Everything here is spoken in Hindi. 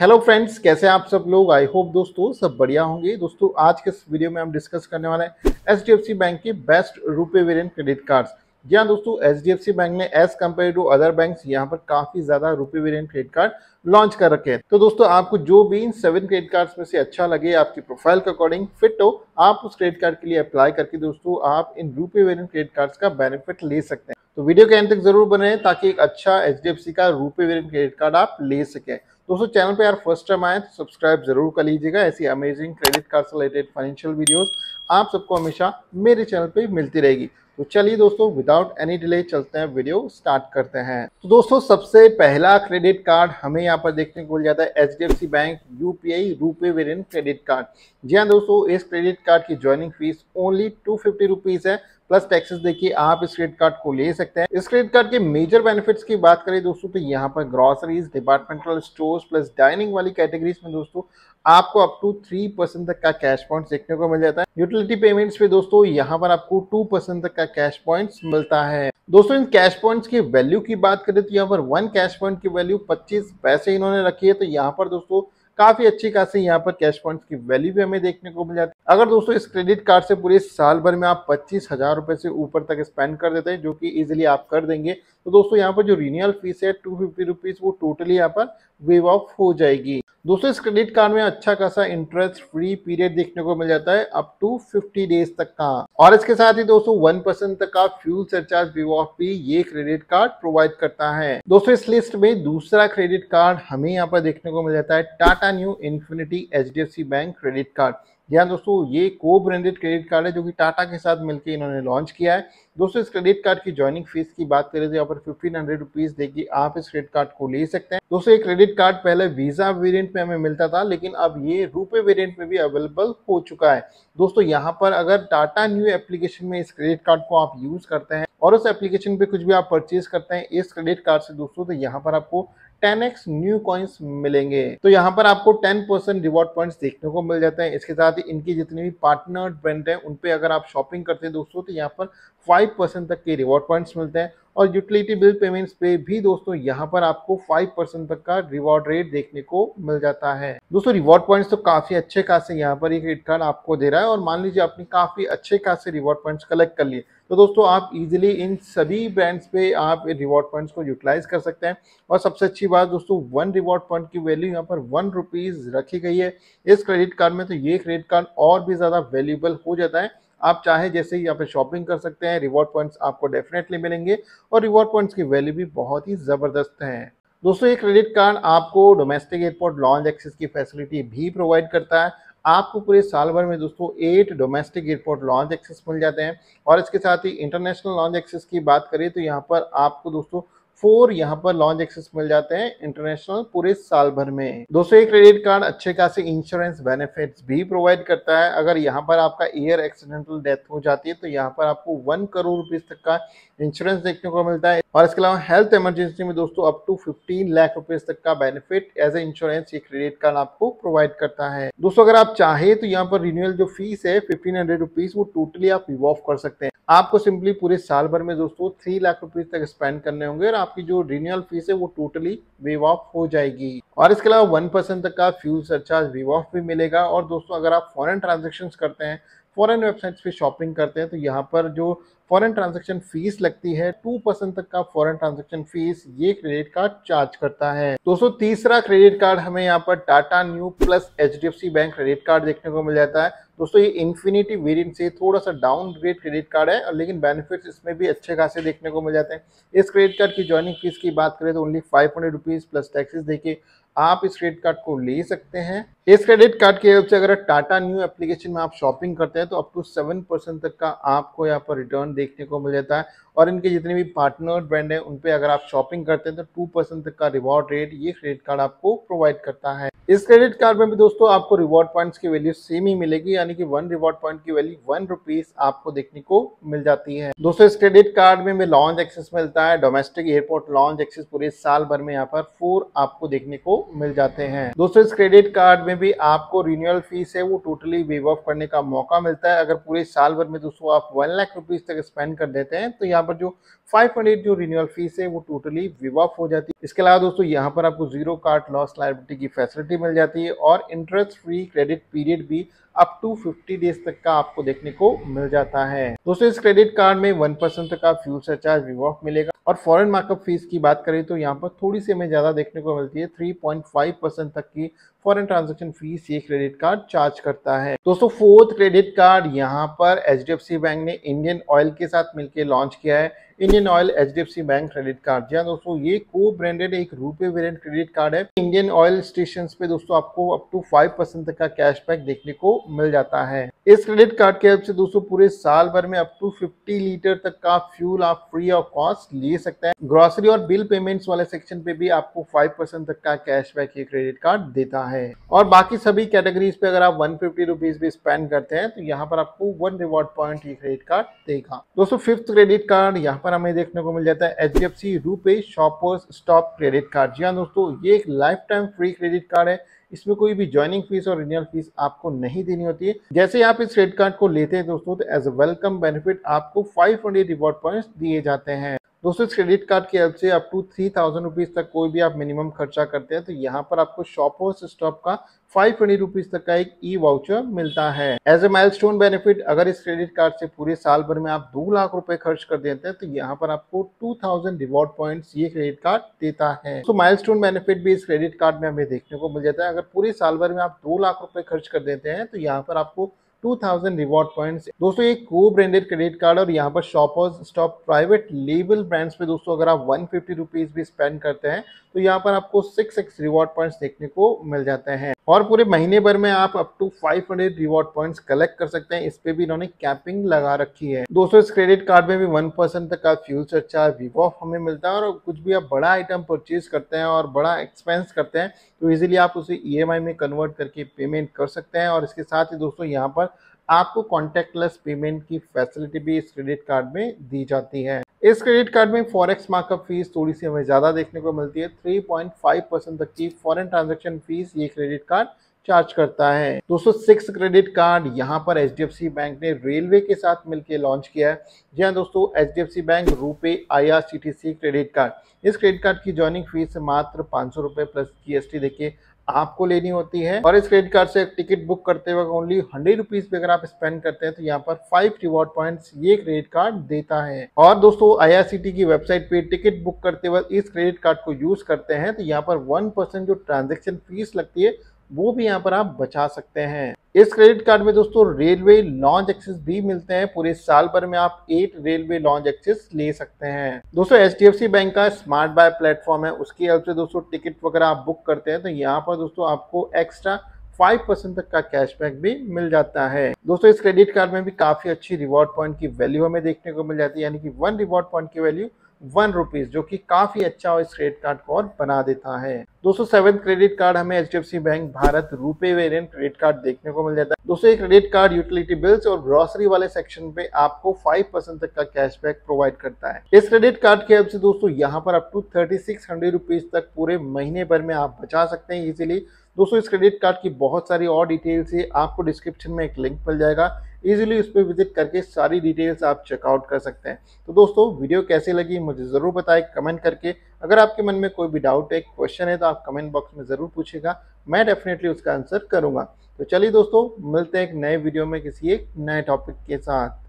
हेलो फ्रेंड्स, कैसे आप सब लोग। आई होप दोस्तों सब बढ़िया होंगे। दोस्तों आज के इस वीडियो में हम डिस्कस करने वाले हैं HDFC बैंक के best RuPay variant credit cards. जी हाँ दोस्तों, HDFC बैंक ने as compare to other banks यहाँ पर काफी ज्यादा RuPay variant credit card launch कर रखे हैं। तो दोस्तों आपको जो भी इन 7 क्रेडिट कार्ड्स में से अच्छा लगे, आपकी प्रोफाइल के अकॉर्डिंग फिट हो, आप उस क्रेडिट कार्ड के लिए अप्लाई करके दोस्तों आप इन रुपे वेरिएंट क्रेडिट कार्ड्स का बेनिफिट ले सकते हैं। तो वीडियो के अंत तक जरूर बने रहें ताकि एक अच्छा HDFC का रुपे वेरिएंट क्रेडिट कार्ड आप ले सकें। दोस्तों चैनल पे यार फर्स्ट टाइम आए तो सब्सक्राइब जरूर कर लीजिएगा। ऐसी अमेजिंग क्रेडिट कार्ड से रिलेटेड फाइनेंशियल वीडियोस आप सबको हमेशा मेरे चैनल पे मिलती रहेगी। तो चलिए दोस्तों विदाउट एनी डिले चलते हैं, वीडियो स्टार्ट करते हैं। तो दोस्तों सबसे पहला क्रेडिट कार्ड हमें यहाँ पर देखने को मिल जाता है HDFC bank UPI RuPay variant credit card. जी हाँ दोस्तों, इस क्रेडिट कार्ड की ज्वाइनिंग फीस ओनली 250 रुपीज है, प्लस टैक्सेस। देखिए आप इस क्रेडिट कार्ड को ले सकते हैं। इस क्रेडिट कार्ड के मेजर बेनिफिट्स की बात करें दोस्तों तो यहाँ पर groceries, departmental stores plus dining वाली कैटेगरीज में दोस्तों आपको अप टू 3% तक का कैश पॉइंट्स देखने को मिल जाता है। यूटिलिटी पेमेंट्स पे दोस्तों यहाँ पर आपको 2% तक का कैश पॉइंट्स मिलता है। दोस्तों इन कैश पॉइंट्स की वैल्यू की बात करें तो यहाँ पर 1 कैश पॉइंट की वैल्यू 25 पैसे इन्होंने रखी है। तो यहाँ पर दोस्तों काफी अच्छी खासी यहाँ पर कैश पॉइंट्स की वैल्यू भी हमें देखने को मिल जाती है। अगर दोस्तों इस क्रेडिट कार्ड से पूरे साल भर में आप 25,000 रुपए से ऊपर तक स्पेंड कर देते हैं, जो कि इजीली आप कर देंगे, तो दोस्तों यहाँ पर जो रिन्यूअल फीस है 250 रुपीज वो टोटली यहाँ पर वेव ऑफ हो जाएगी। दोस्तों इस क्रेडिट कार्ड में अच्छा खासा इंटरेस्ट फ्री पीरियड देखने को मिल जाता है अप टू 50 डेज तक का, और इसके साथ ही दोस्तों 1% तक का फ्यूल सरचार्ज वेव ऑफ भी ये क्रेडिट कार्ड प्रोवाइड करता है। दोस्तों इस लिस्ट में दूसरा क्रेडिट कार्ड हमें यहाँ पर देखने को मिल जाता है Tata Neu Infinity HDFC bank credit card. जी दोस्तों, ये को ब्रांडेड क्रेडिट कार्ड है जो कि टाटा के साथ मिलकर इन्होंने लॉन्च किया है। दोस्तों इस क्रेडिट कार्ड की ज्वाइनिंग फीस की बात करें तो यहाँ पर 1500 रुपीज देखिए आप इस क्रेडिट कार्ड को ले सकते हैं। दोस्तों ये क्रेडिट कार्ड पहले वीजा वेरिएंट में हमें मिलता था, लेकिन अब ये रुपे वेरिएंट में भी अवेलेबल हो चुका है। दोस्तों यहाँ पर अगर टाटा न्यू एप्लीकेशन में इस क्रेडिट कार्ड को आप यूज करते हैं और उस एप्लीकेशन पे कुछ भी आप परचेज करते हैं इस क्रेडिट कार्ड से दोस्तों, तो यहाँ पर आपको 10x न्यू कॉइन्स मिलेंगे। तो यहाँ पर आपको 10% रिवॉर्ड पॉइंट्स देखने को मिल जाते हैं। इसके साथ ही इनकी जितनी भी पार्टनर ब्रांड है उन पे अगर आप शॉपिंग करते हैं दोस्तों तो यहाँ पर 5% तक के रिवॉर्ड पॉइंट्स मिलते हैं, और यूटिलिटी बिल पेमेंट्स पे भी दोस्तों यहाँ पर आपको 5% तक का रिवॉर्ड रेट देखने को मिल जाता है। दोस्तों रिवॉर्ड पॉइंट्स तो काफी अच्छे खासे यहाँ पर ये क्रेडिट कार्ड आपको दे रहा है, और मान लीजिए आपने काफी अच्छे खासे रिवॉर्ड पॉइंट्स कलेक्ट कर लिए तो दोस्तों आप इजीली इन सभी ब्रांड्स पे आप रिवॉर्ड पॉइंट्स को यूटिलाइज कर सकते हैं। और सबसे अच्छी बात दोस्तों 1 रिवॉर्ड पॉइंट की वैल्यू यहाँ पर 1 रुपीज रखी गई है इस क्रेडिट कार्ड में, तो ये क्रेडिट कार्ड और भी ज्यादा वैल्यूएबल हो जाता है। आप चाहे जैसे ही यहाँ पे शॉपिंग कर सकते हैं, रिवॉर्ड पॉइंट्स आपको डेफिनेटली मिलेंगे, और रिवॉर्ड पॉइंट्स की वैल्यू भी बहुत ही ज़बरदस्त है। दोस्तों ये क्रेडिट कार्ड आपको डोमेस्टिक एयरपोर्ट लॉन्ज एक्सेस की फैसिलिटी भी प्रोवाइड करता है। आपको पूरे साल भर में दोस्तों 8 डोमेस्टिक एयरपोर्ट लॉन्ज एक्सेस मिल जाते हैं, और इसके साथ ही इंटरनेशनल लॉन्ज एक्सेस की बात करें तो यहाँ पर आपको दोस्तों 4 यहाँ पर लॉन्च एक्सेस मिल जाते हैं इंटरनेशनल पूरे साल भर में। दोस्तों ये क्रेडिट कार्ड अच्छे खासे इंश्योरेंस बेनिफिट्स भी प्रोवाइड करता है। अगर यहाँ पर आपका एयर एक्सीडेंटल डेथ हो जाती है तो यहाँ पर आपको 1 करोड़ रुपीज तक का इंश्योरेंस देखने को मिलता है, और इसके अलावा हेल्थ इमरजेंसी में दोस्तों अप टू 15 लाख रुपीज तक का बेनिफिट एज ए इंश्योरेंस ये क्रेडिट कार्ड आपको प्रोवाइड करता है। दोस्तों अगर आप चाहे तो यहाँ पर रिन्यूअल जो फीस है 1500 रुपीज वो टोटली आप रिव ऑफ कर सकते हैं। आपको सिंपली पूरे साल भर में दोस्तों 3 लाख रुपीज तक स्पेंड करने होंगे, और आपकी जो रिन्यूअल फीस है वो टोटली वेव ऑफ हो जाएगी, और इसके अलावा 1% तक का फ्यूल सरचार्ज वेव ऑफ भी मिलेगा। और दोस्तों अगर आप फॉरेन ट्रांजेक्शन्स करते हैं, फॉरेन वेबसाइट्स पे शॉपिंग करते हैं, तो यहाँ पर जो फॉरेन ट्रांजैक्शन फीस लगती है 2% तक का फॉरेन ट्रांजैक्शन फीस ये क्रेडिट कार्ड चार्ज करता है। दोस्तों तीसरा क्रेडिट कार्ड हमें यहाँ पर Tata Neu plus HDFC bank credit card देखने को मिल जाता है। दोस्तों ये इन्फिनिटी वेरिएंट से थोड़ा सा डाउनग्रेड क्रेडिट कार्ड है, लेकिन बेनिफिट्स इसमें भी अच्छे खासे देखने को मिल जाते हैं। इस क्रेडिट कार्ड की ज्वाइनिंग फीस की बात करें तो ओनली 500 रुपीज प्लस टैक्सेस देखिए आप इस क्रेडिट कार्ड को ले सकते हैं। इस क्रेडिट कार्ड की हेल्प से अगर टाटा न्यू एप्लीकेशन में आप शॉपिंग करते हैं तो अप टू 7% तक का आपको यहाँ पर रिटर्न देखने को मिल जाता है, और इनके जितने भी पार्टनर ब्रांड है उन पे अगर आप शॉपिंग करते हैं तो 2% तक का रिवॉर्ड रेट ये क्रेडिट कार्ड आपको प्रोवाइड करता है। इस क्रेडिट कार्ड में भी दोस्तों आपको रिवॉर्ड पॉइंट्स की वैल्यू सेम ही मिलेगी, यानी कि 1 रिवॉर्ड पॉइंट की वैल्यू 1 रुपीज आपको देखने को मिल जाती है। दोस्तों इस क्रेडिट कार्ड में लॉन्च एक्सेस मिलता है, डोमेस्टिक एयरपोर्ट लॉन्च एक्सेस पूरे साल भर में यहाँ पर 4 आपको देखने को मिल जाते हैं। दोस्तों इस क्रेडिट कार्ड में भी आपको रिन्यूअल फीस है वो टोटली वेव ऑफ करने का मौका मिलता है। अगर पूरे साल भर में दोस्तों आप 1 लाख रुपीज तक स्पेंड कर देते हैं तो यहाँ पर जो 500 जो रिन्यूअल फीस है वो टोटली वेव ऑफ हो जाती है। इसके अलावा दोस्तों यहाँ पर आपको जीरो कार्ड लॉस लायबिलिटी की फैसिलिटी मिल जाती है और इंटरेस्ट फ्री क्रेडिट पीरियड भी अप टू 50 डेज तक का आपको देखने को मिल जाता है। दोस्तों इस क्रेडिट कार्ड में 1% तक का फ्यूल सरचार्ज वेव ऑफ मिलेगा और फॉरेन मार्कअप फीस की बात करें तो यहाँ पर थोड़ी सी हमें ज़्यादा देखने को मिलती है। 3.5% तक की फॉरेन ट्रांजैक्शन फीस ये क्रेडिट कार्ड चार्ज करता है। दोस्तों फोर्थ क्रेडिट कार्ड यहाँ पर HDFC बैंक ने इंडियन ऑयल के साथ मिलकर लॉन्च किया है। Indian Oil HDFC bank credit card, जी हाँ दोस्तों ये को ब्रांडेड एक रूपे वेरिएंट क्रेडिट कार्ड है। इंडियन ऑयल स्टेशन पे दोस्तों आपको अप टू 5% तक का कैशबैक देखने को मिल जाता है। इस क्रेडिट कार्ड की हेल्प से दोस्तों पूरे साल भर में अप टू 50 लीटर तक का फ्यूल आप फ्री ऑफ कॉस्ट ले सकते हैं। ग्रोसरी और बिल पेमेंट्स वाले सेक्शन पे भी आपको 5% तक का कैशबैक ये क्रेडिट कार्ड देता है और बाकी सभी कैटेगरीज पे अगर आप 150 रुपीज भी स्पेंड करते हैं तो यहाँ पर आपको 1 रिवॉर्ड पॉइंट ये क्रेडिट कार्ड देगा। दोस्तों फिफ्थ क्रेडिट कार्ड यहाँ पर हमें देखने को मिल जाता है HDFC RuPay shoppers stop credit card. जी हाँ दोस्तों ये एक lifetime free credit card है। इसमें कोई भी ज्वाइनिंग फीस और रिन्यूअल फीस आपको नहीं देनी होती है। जैसे ही आप इस क्रेडिट कार्ड को लेते हैं दोस्तों तो एज अ वेलकम बेनिफिट आपको 500 रिवॉर्ड पॉइंट्स दिए जाते हैं। दोस्तों इस क्रेडिट कार्ड की हेल्प से अप टू 3000 रुपीज तक कोई भी आप मिनिमम खर्चा करते हैं तो यहाँ पर आपको शॉपर्स स्टॉप का 500 रुपीज तक का एक ई वाउचर मिलता है। एज ए माइलस्टोन बेनिफिट अगर इस क्रेडिट कार्ड से पूरे साल भर में आप 2 लाख रुपए खर्च कर देते हैं तो यहाँ पर आपको 2000 रिवॉर्ड पॉइंट्स ये क्रेडिट कार्ड देता है। तो माइलस्टोन बेनिफिट भी इस क्रेडिट कार्ड में हमें देखने को मिल जाता है। अगर पूरे साल भर में आप 2 लाख रुपए खर्च कर देते हैं तो यहाँ पर आपको 2000 रिवॉर्ड पॉइंट्स। दोस्तों ये को ब्रांडेड क्रेडिट कार्ड और यहाँ पर Shoppers Stop private label brands पे दोस्तों अगर आप 150 रुपीज भी स्पेंड करते हैं तो यहाँ पर आपको 6x रिवॉर्ड पॉइंट्स देखने को मिल जाते हैं और पूरे महीने भर में आप up to 500 reward points collect कर सकते हैं। इस पे भी इन्होंने कैपिंग लगा रखी है। दोस्तों इस क्रेडिट कार्ड में भी 1% तक का फ्यूल सरचार्ज वेव ऑफ हमें मिलता है और कुछ भी आप बड़ा आइटम परचेज करते हैं और बड़ा एक्सपेंस करते हैं तो इजिली आप उसे EMI में कन्वर्ट करके पेमेंट कर सकते हैं और इसके साथ ही दोस्तों यहाँ पर आपको कॉन्टैक्टलेस पेमेंट की फैसिलिटी भी इस क्रेडिट कार्ड में दी जाती है। इस क्रेडिट कार्ड में फॉरेक्स मार्कअप फीस थोड़ी सी हमें ज़्यादा देखने को मिलती है। 3.5% तक की फॉरेन ट्रांजैक्शन फीस ये क्रेडिट कार्ड चार्ज करता है। दोस्तों सिक्स क्रेडिट कार्ड यहाँ पर HDFC बैंक ने रेलवे के साथ मिलकर लॉन्च किया है। जी हाँ दोस्तों HDFC bank RuPay IRCTC credit card, इस क्रेडिट कार्ड की ज्वाइनिंग फीस मात्र 500 रुपये प्लस GST देखिए आपको लेनी होती है और इस क्रेडिट कार्ड से टिकट बुक करते वक्त ओनली 100 रुपीज पे अगर आप स्पेंड करते हैं तो यहाँ पर 5 रिवॉर्ड पॉइंट्स ये क्रेडिट कार्ड देता है। और दोस्तों IRCTC की वेबसाइट पे टिकट बुक करते वक्त इस क्रेडिट कार्ड को यूज करते हैं तो यहाँ पर 1% जो ट्रांजेक्शन फीस लगती है वो भी यहाँ पर आप बचा सकते हैं। इस क्रेडिट कार्ड में दोस्तों रेलवे लॉन्च एक्सेस भी मिलते हैं। पूरे साल भर में आप 8 रेलवे लॉन्च एक्सेस ले सकते हैं। दोस्तों HDFC बैंक का स्मार्ट बाय प्लेटफॉर्म है, उसकी हेल्प से दोस्तों टिकट वगैरह आप बुक करते हैं तो यहाँ पर दोस्तों आपको एक्स्ट्रा 5% तक का कैशबैक भी मिल जाता है। दोस्तों इस क्रेडिट कार्ड में भी काफी अच्छी रिवॉर्ड पॉइंट की वैल्यू हमें देखने को मिल जाती है, यानी कि 1 रिवॉर्ड पॉइंट की वैल्यू 1 रुपीज जो कि काफी अच्छा और इस क्रेडिट कार्ड को और बना देता है। दोस्तों सेवेंथ क्रेडिट कार्ड हमें HDFC बैंक भारत रूपे वेरिएंट क्रेडिट कार्ड देखने को मिल जाता है। दोस्तों ये क्रेडिट कार्ड यूटिलिटी बिल्स और ग्रोसरी वाले सेक्शन पे आपको 5% तक का कैशबैक प्रोवाइड करता है। इस क्रेडिट कार्ड की हेल्प से दोस्तों यहाँ पर अप टू 3600 रुपीज तक पूरे महीने भर में आप बचा सकते हैं इजिली। दोस्तों इस क्रेडिट कार्ड की बहुत सारी और डिटेल्स है, आपको डिस्क्रिप्शन में एक लिंक मिल जाएगा, इजीली उस पर विजिट करके सारी डिटेल्स आप चेकआउट कर सकते हैं। तो दोस्तों वीडियो कैसी लगी मुझे ज़रूर बताएं कमेंट करके। अगर आपके मन में कोई भी डाउट है, क्वेश्चन है तो आप कमेंट बॉक्स में ज़रूर पूछेगा, मैं डेफिनेटली उसका आंसर करूँगा। तो चलिए दोस्तों मिलते हैं एक नए वीडियो में किसी एक नए टॉपिक के साथ।